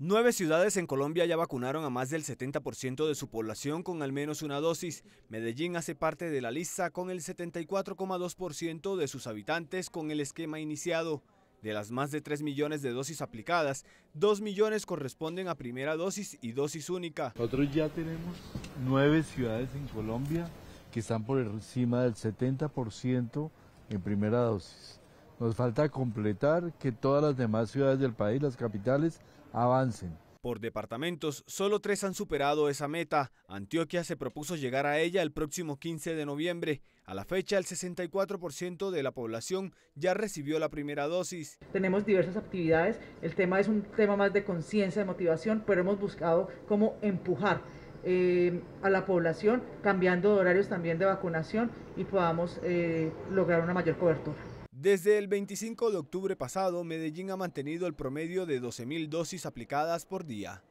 9 ciudades en Colombia ya vacunaron a más del 70% de su población con al menos una dosis. Medellín hace parte de la lista con el 74,2% de sus habitantes con el esquema iniciado. De las más de 3 millones de dosis aplicadas, 2 millones corresponden a primera dosis y dosis única. Nosotros ya tenemos 9 ciudades en Colombia que están por encima del 70% en primera dosis. Nos falta completar que todas las demás ciudades del país, las capitales, avancen. Por departamentos, solo 3 han superado esa meta. Antioquia se propuso llegar a ella el próximo 15 de noviembre. A la fecha, el 64% de la población ya recibió la primera dosis. Tenemos diversas actividades. El tema es un tema más de conciencia, de motivación, pero hemos buscado cómo empujar a la población, cambiando horarios también de vacunación y podamos lograr una mayor cobertura. Desde el 25 de octubre pasado, Medellín ha mantenido el promedio de 12.000 dosis aplicadas por día.